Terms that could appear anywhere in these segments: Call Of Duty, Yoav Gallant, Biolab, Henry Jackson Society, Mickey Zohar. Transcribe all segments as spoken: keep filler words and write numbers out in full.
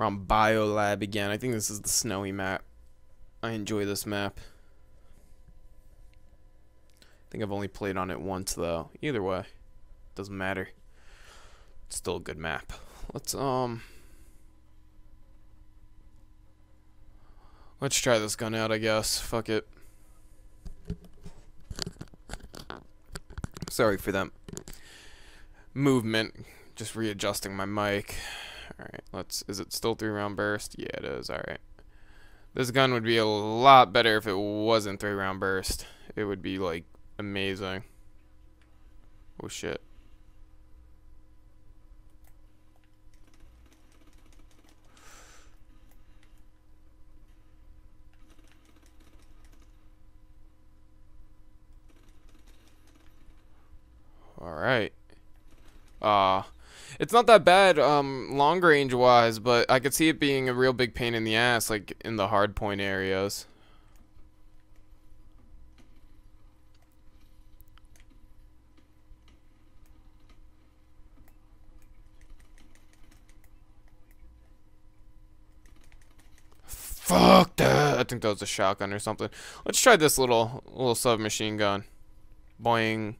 We're on Biolab again. I think this is the snowy map. I enjoy this map. I think I've only played on it once though. Either way, doesn't matter. It's still a good map. Let's um let's try this gun out, I guess. Fuck it. Sorry for that movement. Just readjusting my mic. Alright, let's is it still three round burst? Yeah, it is, alright. This gun would be a lot better if it wasn't three round burst. It would be like amazing. Oh shit. Alright. Uh it's not that bad, um, long range wise, but I could see it being a real big pain in the ass, like in the hard point areas. Fuck that! I think that was a shotgun or something. Let's try this little little submachine gun. Boing.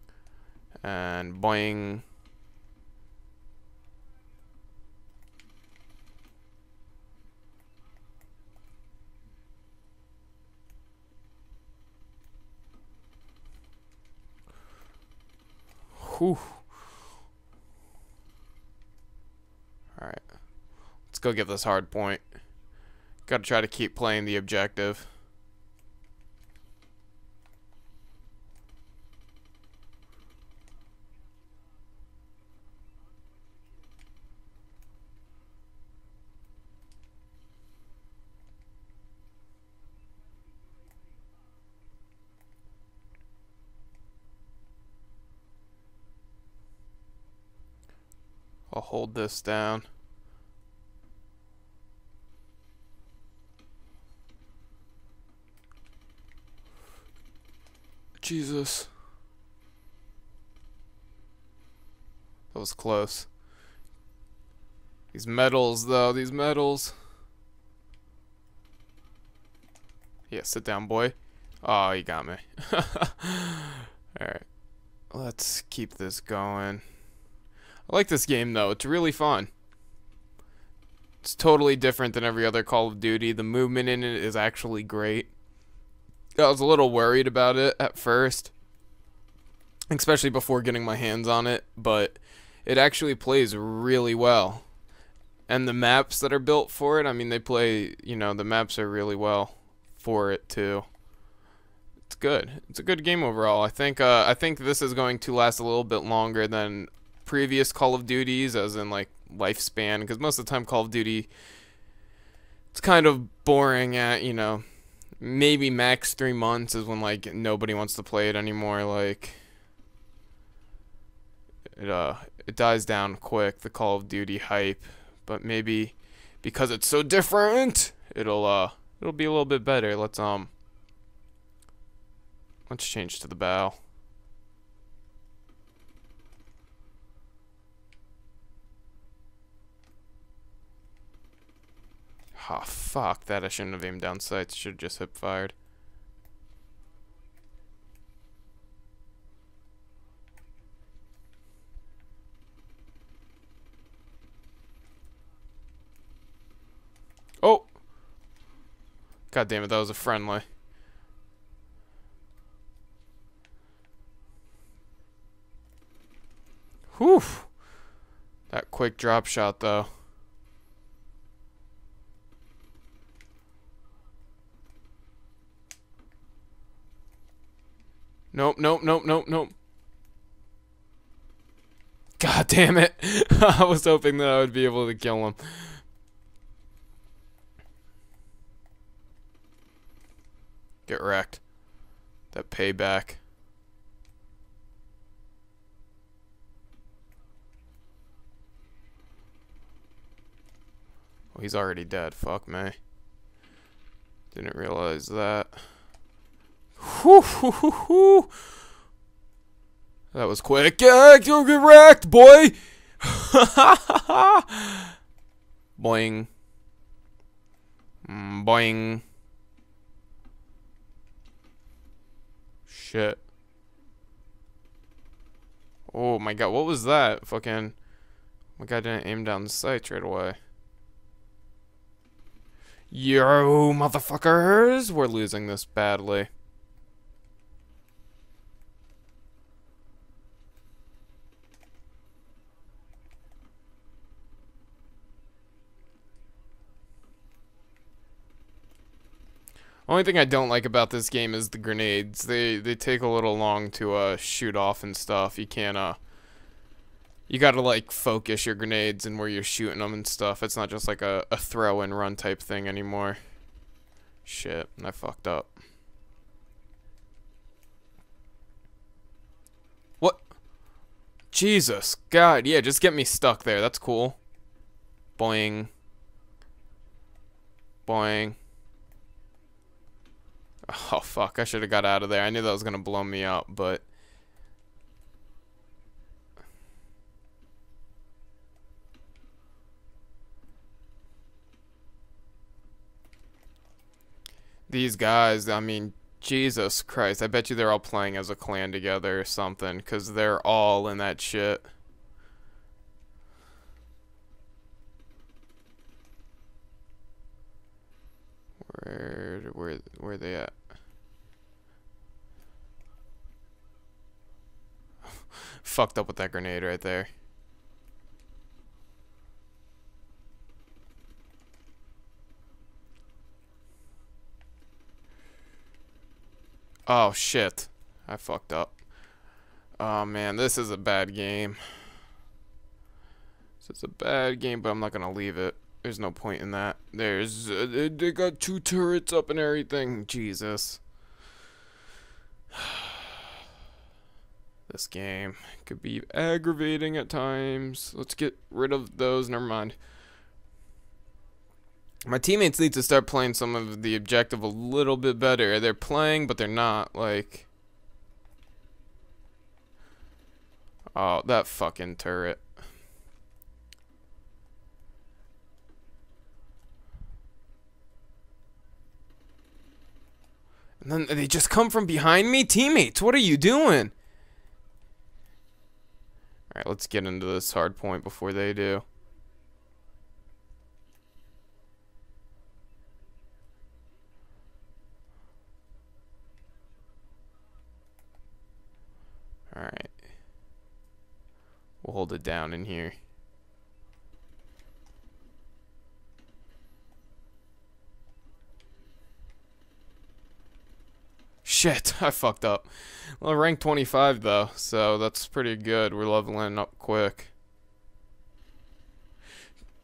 And boing. Whew. Alright. Let's go give this hard point. Gotta try to keep playing the objective. I'll hold this down. Jesus. That was close. These medals, though. These medals. Yeah, sit down, boy. Oh, you got me. Alright. Let's keep this going. I like this game, though. It's really fun. It's totally different than every other Call of Duty. The movement in it is actually great. I was a little worried about it at first, especially before getting my hands on it, but it actually plays really well. And the maps that are built for it, I mean, they play, you know, the maps are really well for it, too. It's good. It's a good game overall. I think, uh, I think this is going to last a little bit longer than previous Call of Duties, as in like lifespan, because most of the time Call of Duty, it's kind of boring at, you know, maybe max three months is when like nobody wants to play it anymore. Like it uh it dies down quick, the Call of Duty hype, but maybe because it's so different, it'll uh it'll be a little bit better. Let's um let's change to the bow. Oh, fuck that. I shouldn't have aimed down sights. Should have just hip fired. Oh! God damn it, that was a friendly. Whew! That quick drop shot, though. Nope, nope, nope, nope, nope. God damn it. I was hoping that I would be able to kill him. Get wrecked. That payback. Oh, he's already dead. Fuck me. Didn't realize that. Whoo, whoo, whoo, whoo. That was quick. Yeah, you'll get wrecked, boy. Boing. Mm, boing. Shit. Oh my god, what was that? Fucking. My guy didn't aim down the sights right away. Yo, motherfuckers! We're losing this badly. Only thing I don't like about this game is the grenades. They they take a little long to uh, shoot off and stuff. You can't uh, you gotta like focus your grenades and where you're shooting them and stuff. It's not just like a, a throw and run type thing anymore. Shit, I fucked up. What? Jesus, God, yeah, just get me stuck there. That's cool. Boing. Boing. Oh fuck, I should have got out of there. I knew that was gonna blow me up, but these guys, I mean, Jesus Christ, I bet you they're all playing as a clan together or something, because they're all in that shit. Where where where are they at? Fucked up with that grenade right there. Oh shit. I fucked up. Oh man, this is a bad game. This is a bad game, but I'm not gonna leave it. There's no point in that. There's uh, they got two turrets up and everything. Jesus. This game could be aggravating at times. Let's get rid of those. Never mind. My teammates need to start playing some of the objective a little bit better. They're playing, but they're not. Like, oh, that fucking turret. And then they just come from behind me? Teammates, what are you doing? Alright, let's get into this hard point before they do. Alright. We'll hold it down in here. Shit, I fucked up. Well, rank twenty-five though, so that's pretty good. We're leveling up quick.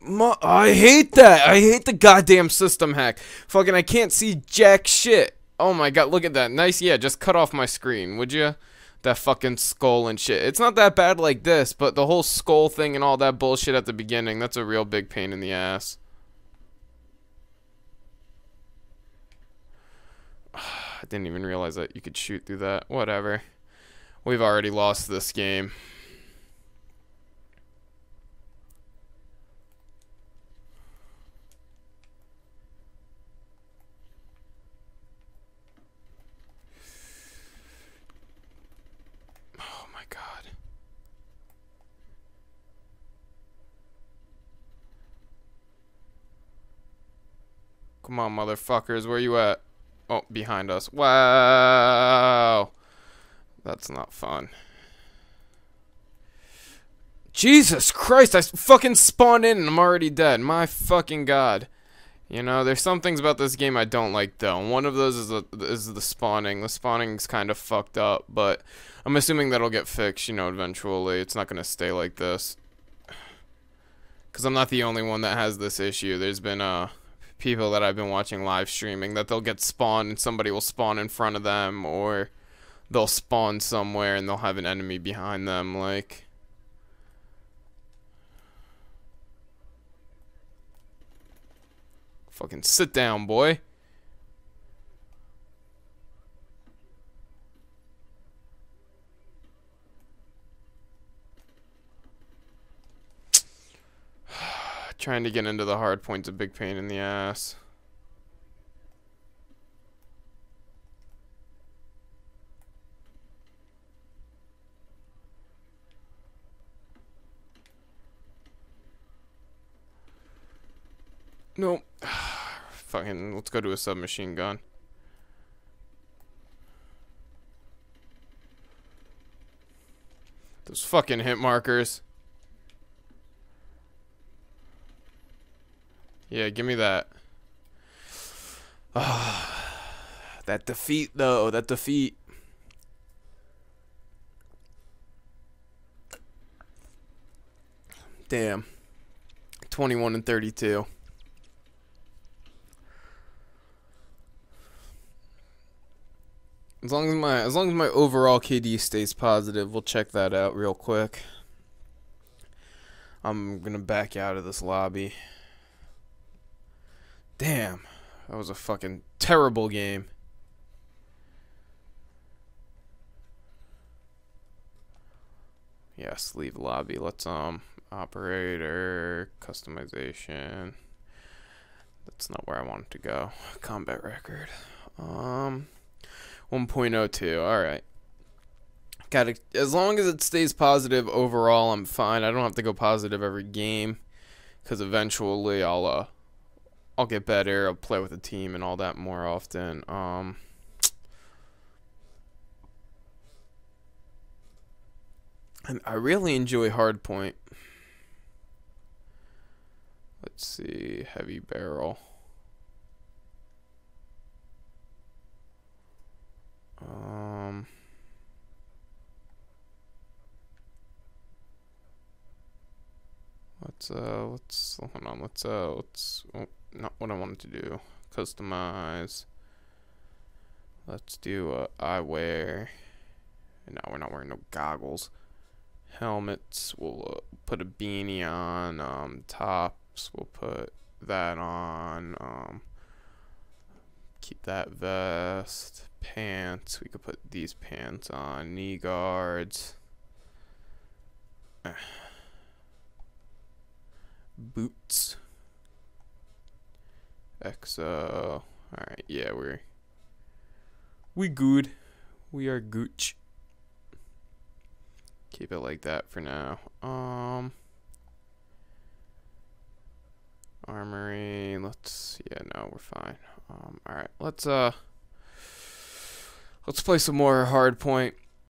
Ma I hate that. I hate the goddamn system hack. Fucking, I can't see jack shit. Oh my god, look at that. Nice, yeah, just cut off my screen, would you? That fucking skull and shit. It's not that bad like this, but the whole skull thing and all that bullshit at the beginning, that's a real big pain in the ass. I didn't even realize that you could shoot through that. Whatever. We've already lost this game. Oh my god. Come on, motherfuckers. Where you at? Oh, behind us. Wow. That's not fun. Jesus Christ, I fucking spawned in and I'm already dead. My fucking god. You know, there's some things about this game I don't like, though. And one of those is the, is the spawning. The spawning's kind of fucked up, but I'm assuming that'll get fixed, you know, eventually. It's not going to stay like this. Because I'm not the only one that has this issue. There's been, uh... people that I've been watching live streaming that they'll get spawned and somebody will spawn in front of them, or they'll spawn somewhere and they'll have an enemy behind them. Like, fucking sit down, boy. Trying to get into the hard point's a big pain in the ass. No. Fucking, let's go to a submachine gun. Those fucking hit markers. Yeah, give me that. Oh, that defeat, though. That defeat. Damn. twenty-one and thirty-two. As long as my as long as my overall K D stays positive, we'll check that out real quick. I'm gonna back out of this lobby. Damn, that was a fucking terrible game. Yes, leave lobby. Let's um operator customization. That's not where I wanted to go. Combat record. Um. one point oh two. All right. Got it. As long as it stays positive overall, I'm fine. I don't have to go positive every game, because eventually I'll uh, I'll get better. I'll play with a team and all that more often. Um. And I really enjoy Hardpoint. Let's see, heavy barrel. Um, let's, uh, let's, hold on, let's, uh, let's, oh, not what I wanted to do, customize, let's do, uh, eyewear, no, we're not wearing no goggles, helmets, we'll uh, put a beanie on, um, tops, we'll put that on, um, keep that vest, pants, we could put these pants on, knee guards, eh. Boots, X O, alright, yeah, we're, we good, we are gooch, keep it like that for now, um, armory, let's, yeah, no, we're fine, um, alright, let's, uh, let's play some more Hardpoint.